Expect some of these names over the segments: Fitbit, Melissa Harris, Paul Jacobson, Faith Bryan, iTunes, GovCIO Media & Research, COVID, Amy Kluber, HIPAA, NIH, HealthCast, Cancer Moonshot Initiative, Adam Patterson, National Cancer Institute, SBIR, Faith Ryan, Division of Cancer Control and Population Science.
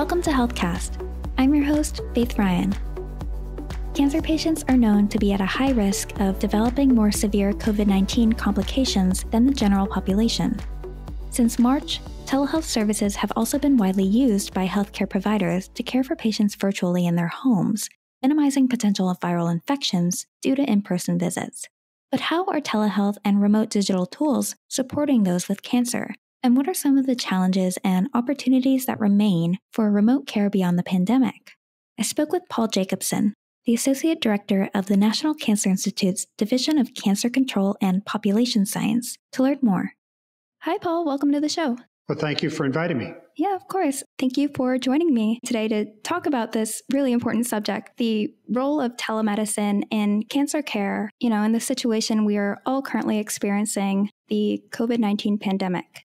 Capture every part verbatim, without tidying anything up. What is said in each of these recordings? Welcome to HealthCast. I'm your host, Faith Ryan. Cancer patients are known to be at a high risk of developing more severe COVID nineteen complications than the general population. Since March, telehealth services have also been widely used by healthcare providers to care for patients virtually in their homes, minimizing potential viral infections due to in-person visits. But how are telehealth and remote digital tools supporting those with cancer? And what are some of the challenges and opportunities that remain for remote care beyond the pandemic? I spoke with Paul Jacobson, the Associate Director of the National Cancer Institute's Division of Cancer Control and Population Science, to learn more. Hi, Paul. Welcome to the show. Well, thank you for inviting me. Yeah, of course. Thank you for joining me today to talk about this really important subject, the role of telemedicine in cancer care, you know, in the situation we are all currently experiencing, the COVID nineteen pandemic.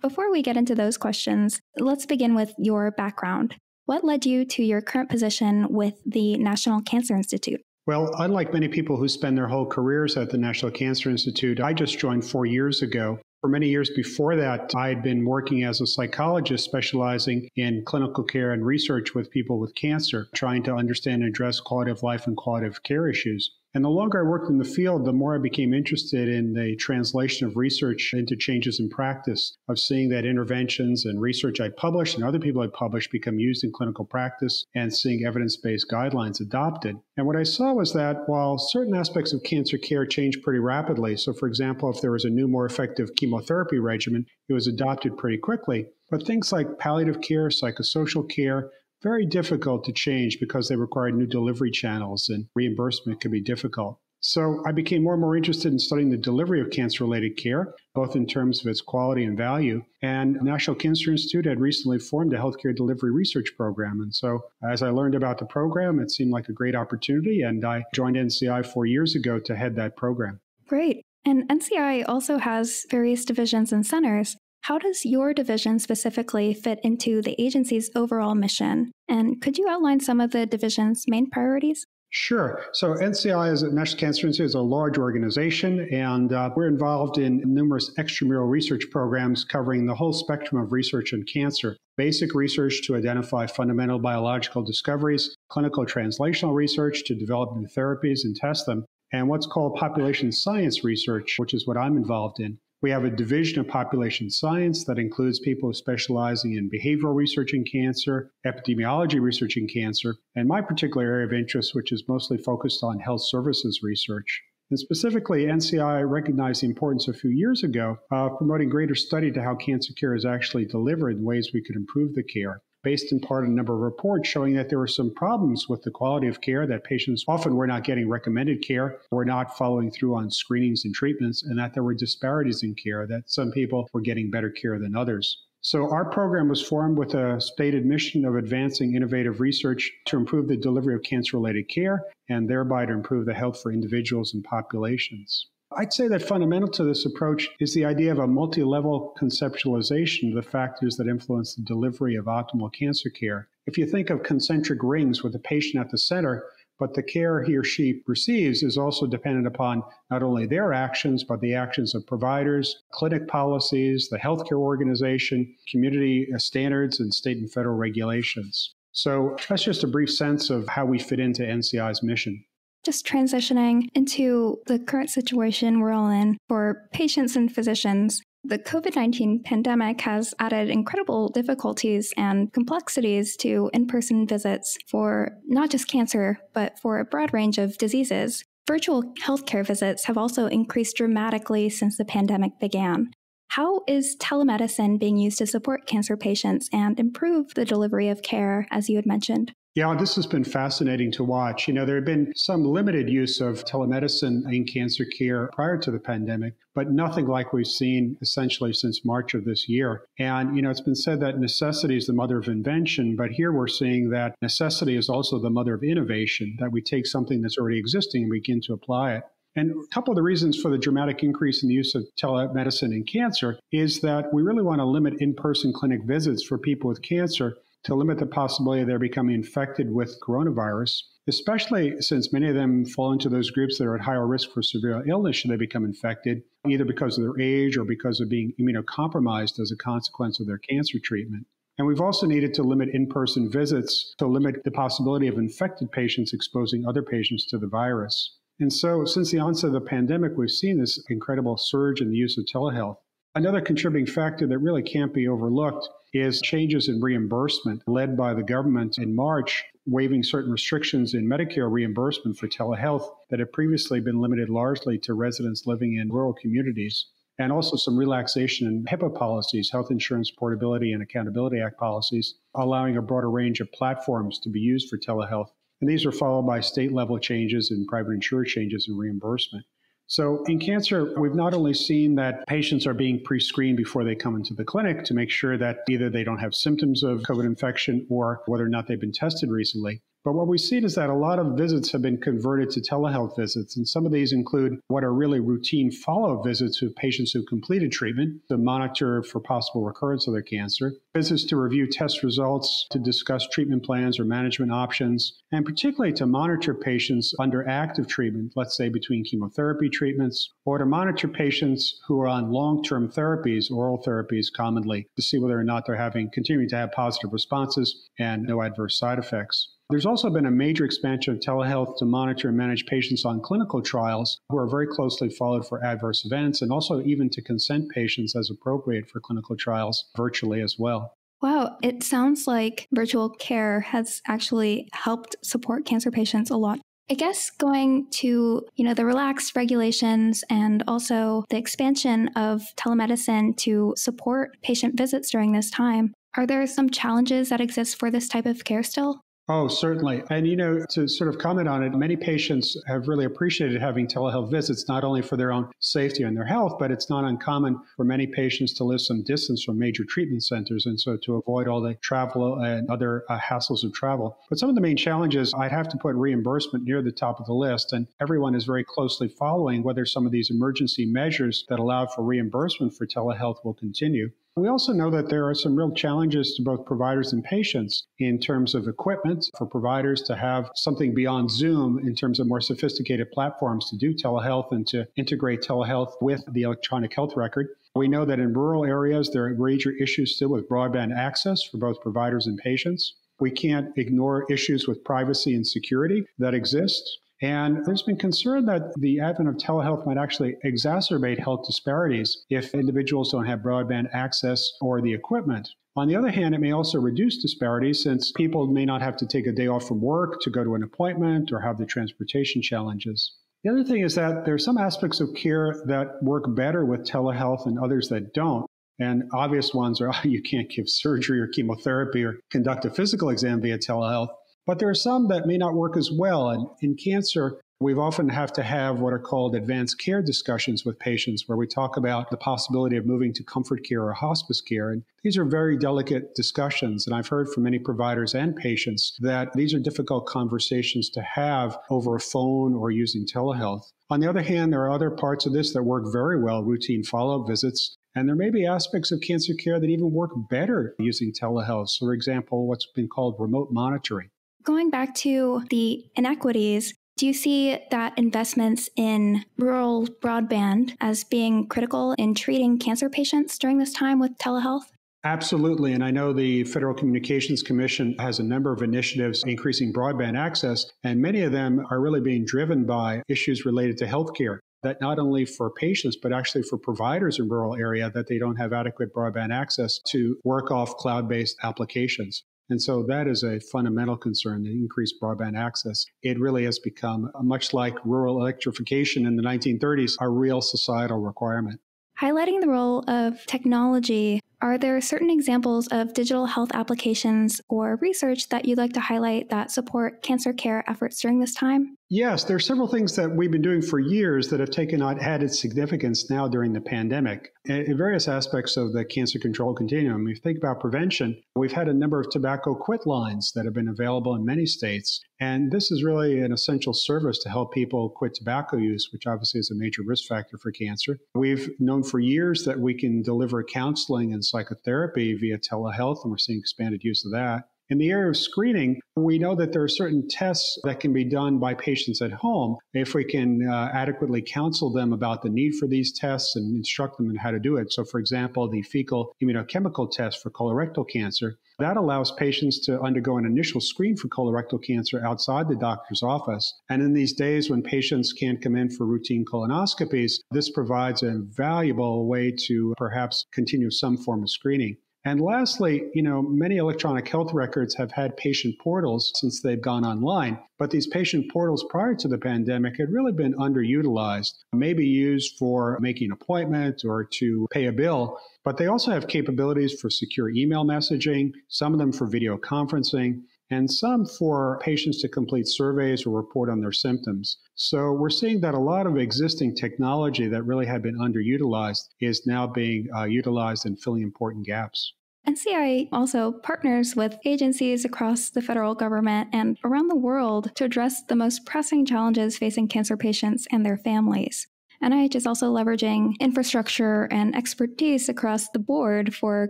Before we get into those questions, let's begin with your background. What led you to your current position with the National Cancer Institute? Well, unlike many people who spend their whole careers at the National Cancer Institute, I just joined four years ago. For many years before that, I had been working as a psychologist specializing in clinical care and research with people with cancer, trying to understand and address quality of life and quality of care issues. And the longer I worked in the field, the more I became interested in the translation of research into changes in practice, of seeing that interventions and research I published and other people I published become used in clinical practice and seeing evidence-based guidelines adopted. And what I saw was that while certain aspects of cancer care change pretty rapidly, so for example, if there was a new, more effective chemotherapy regimen, it was adopted pretty quickly. But things like palliative care, psychosocial care, very difficult to change because they require new delivery channels and reimbursement can be difficult. So I became more and more interested in studying the delivery of cancer-related care, both in terms of its quality and value. And the National Cancer Institute had recently formed a healthcare delivery research program. And so as I learned about the program, it seemed like a great opportunity. And I joined N C I four years ago to head that program. Great. And N C I also has various divisions and centers. How does your division specifically fit into the agency's overall mission? And could you outline some of the division's main priorities? Sure. So N C I, is National Cancer Institute, is a large organization, and uh, we're involved in numerous extramural research programs covering the whole spectrum of research in cancer. Basic research to identify fundamental biological discoveries, clinical translational research to develop new therapies and test them, and what's called population science research, which is what I'm involved in. We have a division of population science that includes people specializing in behavioral research in cancer, epidemiology research in cancer, and my particular area of interest, which is mostly focused on health services research. And specifically, N C I recognized the importance a few years ago of promoting greater study to how cancer care is actually delivered and ways we could improve the care, based in part on a number of reports showing that there were some problems with the quality of care, that patients often were not getting recommended care, were not following through on screenings and treatments, and that there were disparities in care, that some people were getting better care than others. So our program was formed with a stated mission of advancing innovative research to improve the delivery of cancer-related care and thereby to improve the health for individuals and populations. I'd say that fundamental to this approach is the idea of a multi-level conceptualization of the factors that influence the delivery of optimal cancer care. If you think of concentric rings with the patient at the center, but the care he or she receives is also dependent upon not only their actions, but the actions of providers, clinic policies, the healthcare organization, community standards, and state and federal regulations. So that's just a brief sense of how we fit into N C I's mission. Just transitioning into the current situation we're all in for patients and physicians, the COVID nineteen pandemic has added incredible difficulties and complexities to in-person visits for not just cancer, but for a broad range of diseases. Virtual healthcare visits have also increased dramatically since the pandemic began. How is telemedicine being used to support cancer patients and improve the delivery of care, as you had mentioned? Yeah, this has been fascinating to watch. You know, there had been some limited use of telemedicine in cancer care prior to the pandemic, but nothing like we've seen essentially since March of this year. And, you know, it's been said that necessity is the mother of invention, but here we're seeing that necessity is also the mother of innovation, that we take something that's already existing and begin to apply it. And a couple of the reasons for the dramatic increase in the use of telemedicine in cancer is that we really want to limit in-person clinic visits for people with cancer to limit the possibility they're becoming infected with coronavirus, especially since many of them fall into those groups that are at higher risk for severe illness should they become infected, either because of their age or because of being immunocompromised as a consequence of their cancer treatment. And we've also needed to limit in-person visits to limit the possibility of infected patients exposing other patients to the virus. And so since the onset of the pandemic, we've seen this incredible surge in the use of telehealth. Another contributing factor that really can't be overlooked is changes in reimbursement led by the government in March, waiving certain restrictions in Medicare reimbursement for telehealth that had previously been limited largely to residents living in rural communities, and also some relaxation in HIPAA policies, Health Insurance Portability and Accountability Act policies, allowing a broader range of platforms to be used for telehealth. And these were followed by state-level changes and private insurer changes in reimbursement. So in cancer, we've not only seen that patients are being pre-screened before they come into the clinic to make sure that either they don't have symptoms of COVID infection or whether or not they've been tested recently. But what we've seen is that a lot of visits have been converted to telehealth visits, and some of these include what are really routine follow-up visits with patients who completed treatment to monitor for possible recurrence of their cancer, visits to review test results, to discuss treatment plans or management options, and particularly to monitor patients under active treatment, let's say between chemotherapy treatments, or to monitor patients who are on long-term therapies, oral therapies commonly, to see whether or not they're having continuing to have positive responses and no adverse side effects. There's also been a major expansion of telehealth to monitor and manage patients on clinical trials who are very closely followed for adverse events, and also even to consent patients as appropriate for clinical trials virtually as well. Wow, it sounds like virtual care has actually helped support cancer patients a lot. I guess going to, you know, the relaxed regulations and also the expansion of telemedicine to support patient visits during this time, are there some challenges that exist for this type of care still? Oh, certainly. And, you know, to sort of comment on it, many patients have really appreciated having telehealth visits, not only for their own safety and their health, but it's not uncommon for many patients to live some distance from major treatment centers. And so to avoid all the travel and other uh, hassles of travel. But some of the main challenges, I'd have to put reimbursement near the top of the list. And everyone is very closely following whether some of these emergency measures that allow for reimbursement for telehealth will continue. We also know that there are some real challenges to both providers and patients in terms of equipment for providers to have something beyond Zoom in terms of more sophisticated platforms to do telehealth and to integrate telehealth with the electronic health record. We know that in rural areas, there are major issues still with broadband access for both providers and patients. We can't ignore issues with privacy and security that exist. And there's been concern that the advent of telehealth might actually exacerbate health disparities if individuals don't have broadband access or the equipment. On the other hand, it may also reduce disparities since people may not have to take a day off from work to go to an appointment or have the transportation challenges. The other thing is that there are some aspects of care that work better with telehealth and others that don't. And obvious ones are, oh, you can't give surgery or chemotherapy or conduct a physical exam via telehealth. But there are some that may not work as well. And in cancer, we often have to have what are called advanced care discussions with patients where we talk about the possibility of moving to comfort care or hospice care. And these are very delicate discussions. And I've heard from many providers and patients that these are difficult conversations to have over a phone or using telehealth. On the other hand, there are other parts of this that work very well, routine follow-up visits. And there may be aspects of cancer care that even work better using telehealth. So, for example, what's been called remote monitoring. Going back to the inequities, do you see that investments in rural broadband as being critical in treating cancer patients during this time with telehealth? Absolutely. And I know the Federal Communications Commission has a number of initiatives increasing broadband access, and many of them are really being driven by issues related to healthcare. That not only for patients, but actually for providers in rural areas that they don't have adequate broadband access to work off cloud-based applications. And so that is a fundamental concern, the increased broadband access. It really has become, much like rural electrification in the nineteen thirties, a real societal requirement. Highlighting the role of technology, are there certain examples of digital health applications or research that you'd like to highlight that support cancer care efforts during this time? Yes, there are several things that we've been doing for years that have taken on added significance now during the pandemic in various aspects of the cancer control continuum. If you think about prevention, we've had a number of tobacco quit lines that have been available in many states. And this is really an essential service to help people quit tobacco use, which obviously is a major risk factor for cancer. We've known for years that we can deliver counseling and psychotherapy via telehealth, and we're seeing expanded use of that. In the area of screening, we know that there are certain tests that can be done by patients at home. If we can uh, adequately counsel them about the need for these tests and instruct them in how to do it. So, for example, the fecal immunochemical test for colorectal cancer, that allows patients to undergo an initial screen for colorectal cancer outside the doctor's office. And in these days when patients can't come in for routine colonoscopies, this provides a valuable way to perhaps continue some form of screening. And lastly, you know, many electronic health records have had patient portals since they've gone online, but these patient portals prior to the pandemic had really been underutilized, maybe used for making an appointment or to pay a bill, but they also have capabilities for secure email messaging, some of them for video conferencing, and some for patients to complete surveys or report on their symptoms. So we're seeing that a lot of existing technology that really had been underutilized is now being uh, utilized and filling important gaps. N C I also partners with agencies across the federal government and around the world to address the most pressing challenges facing cancer patients and their families. N I H is also leveraging infrastructure and expertise across the board for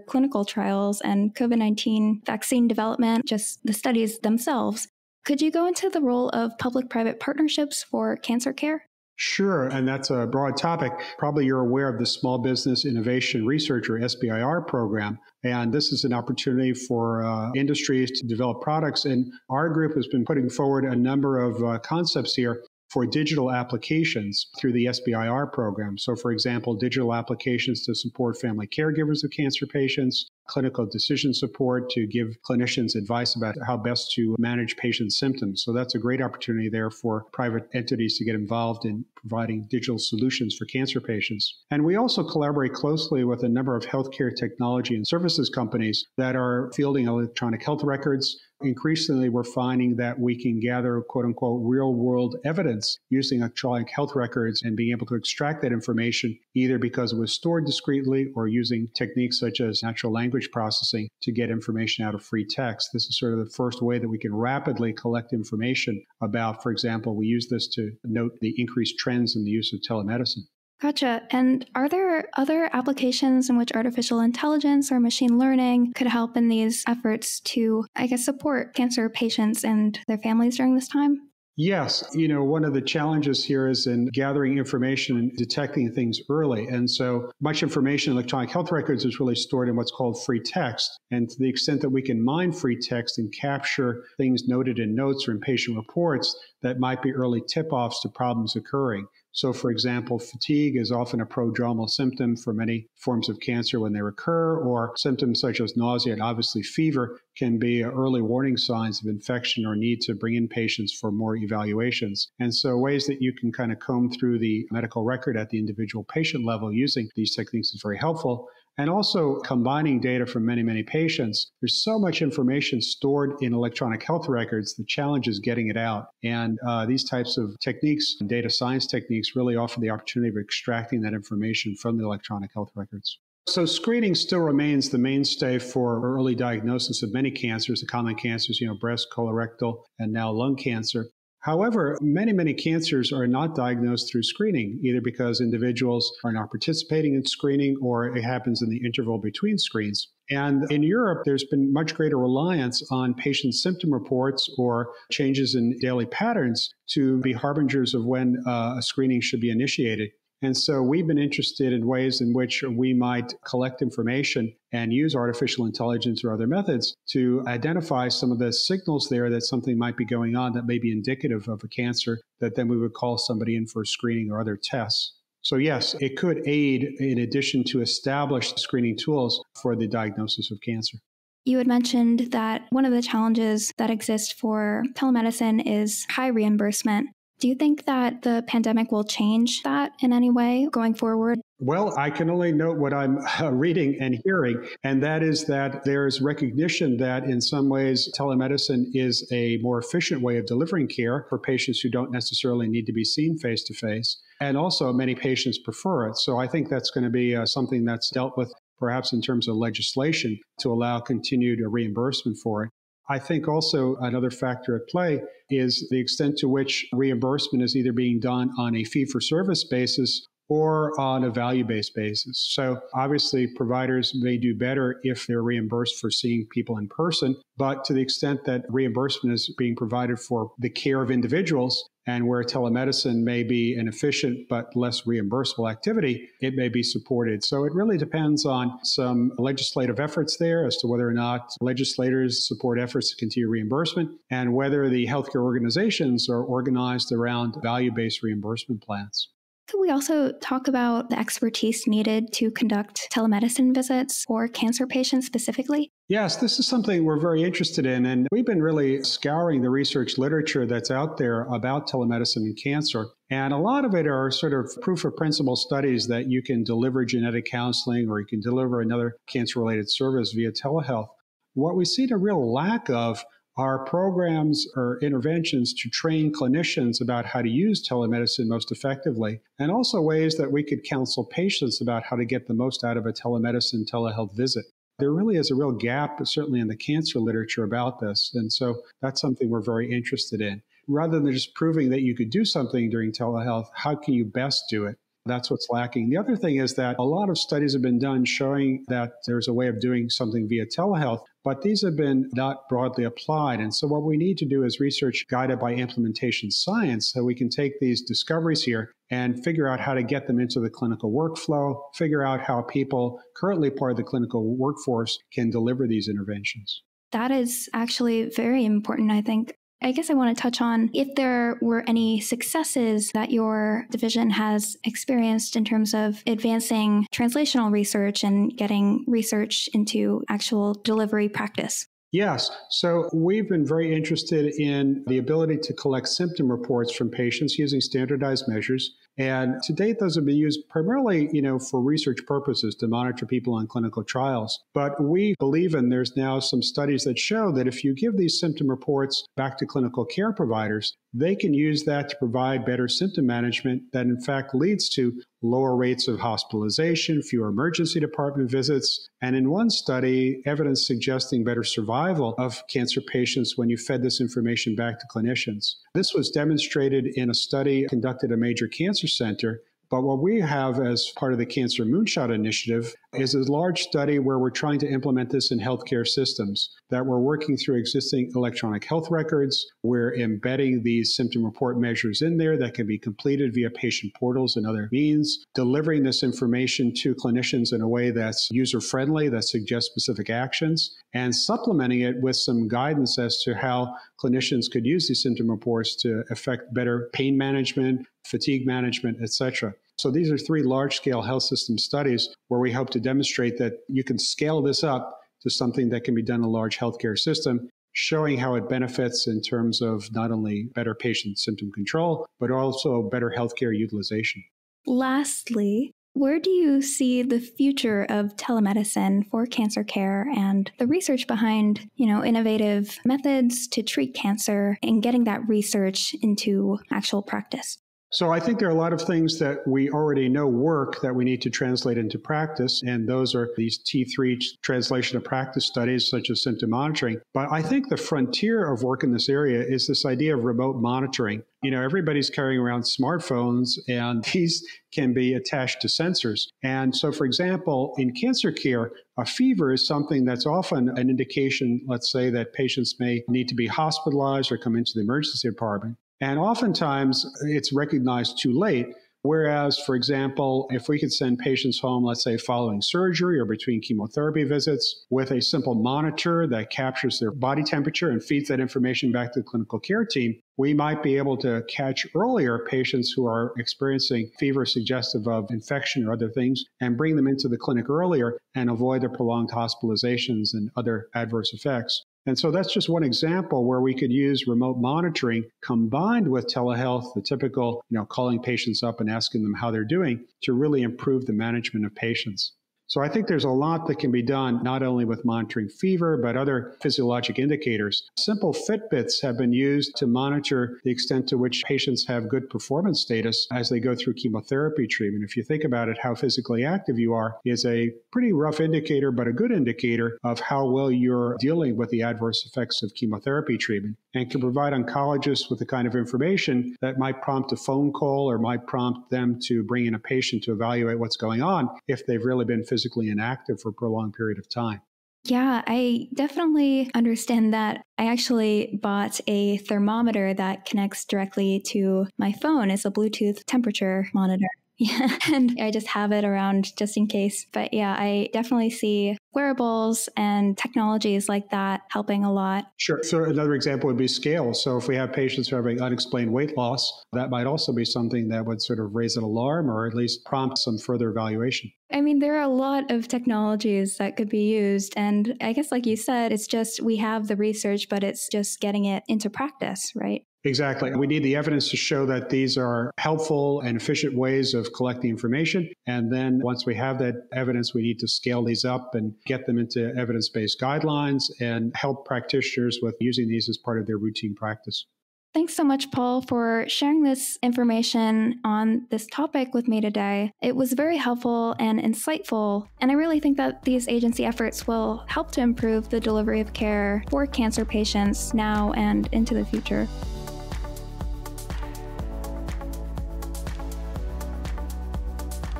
clinical trials and COVID nineteen vaccine development, just the studies themselves. Could you go into the role of public-private partnerships for cancer care? Sure, and that's a broad topic. Probably you're aware of the Small Business Innovation Research, or S B I R program, and this is an opportunity for uh, industries to develop products. And our group has been putting forward a number of uh, concepts here for digital applications through the S B I R program. So, for example, digital applications to support family caregivers of cancer patients, clinical decision support to give clinicians advice about how best to manage patient symptoms. So that's a great opportunity there for private entities to get involved in providing digital solutions for cancer patients. And we also collaborate closely with a number of healthcare technology and services companies that are fielding electronic health records. Increasingly, we're finding that we can gather, quote unquote, real world evidence using electronic health records and being able to extract that information either because it was stored discretely or using techniques such as natural language processing to get information out of free text. This is sort of the first way that we can rapidly collect information about, for example, we use this to note the increased trends in the use of telemedicine. Gotcha. And are there other applications in which artificial intelligence or machine learning could help in these efforts to, I guess, support cancer patients and their families during this time? Yes. You know, one of the challenges here is in gathering information and detecting things early. And so much information in electronic health records is really stored in what's called free text. And to the extent that we can mine free text and capture things noted in notes or in patient reports, that might be early tip-offs to problems occurring. So, for example, fatigue is often a prodromal symptom for many forms of cancer when they recur, or symptoms such as nausea and obviously fever can be early warning signs of infection or need to bring in patients for more evaluations. And so ways that you can kind of comb through the medical record at the individual patient level using these techniques is very helpful. And also combining data from many, many patients. There's so much information stored in electronic health records, the challenge is getting it out. And uh, these types of techniques, data science techniques, really offer the opportunity of extracting that information from the electronic health records. So screening still remains the mainstay for early diagnosis of many cancers, the common cancers, you know, breast, colorectal, and now lung cancer. However, many, many cancers are not diagnosed through screening, either because individuals are not participating in screening or it happens in the interval between screens. And in Europe, there's been much greater reliance on patient symptom reports or changes in daily patterns to be harbingers of when uh, a screening should be initiated. And so we've been interested in ways in which we might collect information and use artificial intelligence or other methods to identify some of the signals there that something might be going on that may be indicative of a cancer that then we would call somebody in for screening or other tests. So yes, it could aid in addition to established screening tools for the diagnosis of cancer. You had mentioned that one of the challenges that exists for telemedicine is high reimbursement. Do you think that the pandemic will change that in any way going forward? Well, I can only note what I'm uh, reading and hearing, and that is that there's recognition that in some ways telemedicine is a more efficient way of delivering care for patients who don't necessarily need to be seen face-to-face, and also many patients prefer it. So I think that's going to be uh, something that's dealt with perhaps in terms of legislation to allow continued reimbursement for it. I think also another factor at play is the extent to which reimbursement is either being done on a fee-for-service basis or on a value-based basis. So obviously providers may do better if they're reimbursed for seeing people in person, but to the extent that reimbursement is being provided for the care of individuals and where telemedicine may be an efficient but less reimbursable activity, it may be supported. So it really depends on some legislative efforts there as to whether or not legislators support efforts to continue reimbursement and whether the healthcare organizations are organized around value-based reimbursement plans. Could we also talk about the expertise needed to conduct telemedicine visits for cancer patients specifically? Yes, this is something we're very interested in, and we've been really scouring the research literature that's out there about telemedicine and cancer. And a lot of it are sort of proof of principle studies that you can deliver genetic counseling or you can deliver another cancer-related service via telehealth. What we see the real lack of are programs or interventions to train clinicians about how to use telemedicine most effectively, and also ways that we could counsel patients about how to get the most out of a telemedicine telehealth visit. There really is a real gap, certainly in the cancer literature, about this. And so that's something we're very interested in. Rather than just proving that you could do something during telehealth, how can you best do it? That's what's lacking. The other thing is that a lot of studies have been done showing that there's a way of doing something via telehealth, but these have been not broadly applied. And so what we need to do is research guided by implementation science so we can take these discoveries here and figure out how to get them into the clinical workflow, figure out how people currently part of the clinical workforce can deliver these interventions. That is actually very important, I think. I guess I want to touch on if there were any successes that your division has experienced in terms of advancing translational research and getting research into actual delivery practice. Yes. So we've been very interested in the ability to collect symptom reports from patients using standardized measures. And to date, those have been used primarily, you know, for research purposes to monitor people on clinical trials. But we believe, and there's now some studies that show that if you give these symptom reports back to clinical care providers, they can use that to provide better symptom management that in fact leads to lower rates of hospitalization, fewer emergency department visits, and in one study, evidence suggesting better survival of cancer patients when you fed this information back to clinicians. This was demonstrated in a study conducted at a major cancer center. But what we have as part of the Cancer Moonshot Initiative is a large study where we're trying to implement this in healthcare systems, that we're working through existing electronic health records. We're embedding these symptom report measures in there that can be completed via patient portals and other means, delivering this information to clinicians in a way that's user-friendly, that suggests specific actions, and supplementing it with some guidance as to how clinicians could use these symptom reports to affect better pain management, fatigue management, et cetera. So these are three large-scale health system studies where we hope to demonstrate that you can scale this up to something that can be done in a large healthcare system, showing how it benefits in terms of not only better patient symptom control, but also better healthcare utilization. Lastly, where do you see the future of telemedicine for cancer care and the research behind, you know, innovative methods to treat cancer and getting that research into actual practice? So I think there are a lot of things that we already know work that we need to translate into practice, and those are these T three translation of practice studies, such as symptom monitoring. But I think the frontier of work in this area is this idea of remote monitoring. You know, everybody's carrying around smartphones, and these can be attached to sensors. And so, for example, in cancer care, a fever is something that's often an indication, let's say, that patients may need to be hospitalized or come into the emergency department. And oftentimes, it's recognized too late. Whereas, for example, if we could send patients home, let's say, following surgery or between chemotherapy visits with a simple monitor that captures their body temperature and feeds that information back to the clinical care team, we might be able to catch earlier patients who are experiencing fever suggestive of infection or other things and bring them into the clinic earlier and avoid the prolonged hospitalizations and other adverse effects. And so that's just one example where we could use remote monitoring combined with telehealth, the typical, you know, calling patients up and asking them how they're doing to really improve the management of patients. So I think there's a lot that can be done, not only with monitoring fever, but other physiologic indicators. Simple Fitbits have been used to monitor the extent to which patients have good performance status as they go through chemotherapy treatment. If you think about it, how physically active you are is a pretty rough indicator, but a good indicator of how well you're dealing with the adverse effects of chemotherapy treatment. and can provide oncologists with the kind of information that might prompt a phone call or might prompt them to bring in a patient to evaluate what's going on if they've really been physically inactive for a prolonged period of time. Yeah, I definitely understand that. I actually bought a thermometer that connects directly to my phone. It's a Bluetooth temperature monitor. Yeah, and I just have it around just in case. But yeah, I definitely see wearables and technologies like that helping a lot. Sure. So another example would be scale. So if we have patients who are having unexplained weight loss, that might also be something that would sort of raise an alarm or at least prompt some further evaluation. I mean, there are a lot of technologies that could be used. And I guess, like you said, it's just we have the research, but it's just getting it into practice, right? Exactly. We need the evidence to show that these are helpful and efficient ways of collecting information. And then once we have that evidence, we need to scale these up and get them into evidence-based guidelines and help practitioners with using these as part of their routine practice. Thanks so much, Paul, for sharing this information on this topic with me today. It was very helpful and insightful, and I really think that these agency efforts will help to improve the delivery of care for cancer patients now and into the future.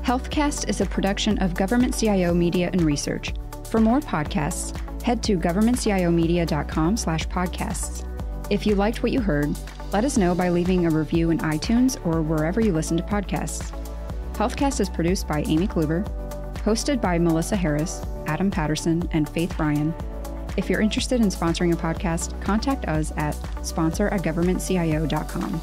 HealthCast is a production of GovCIO Media and Research. For more podcasts, head to government c i o media dot com slash podcasts. If you liked what you heard, let us know by leaving a review in iTunes or wherever you listen to podcasts. HealthCast is produced by Amy Kluber, hosted by Melissa Harris, Adam Patterson, and Faith Bryan. If you're interested in sponsoring a podcast, contact us at sponsor at government c i o dot com.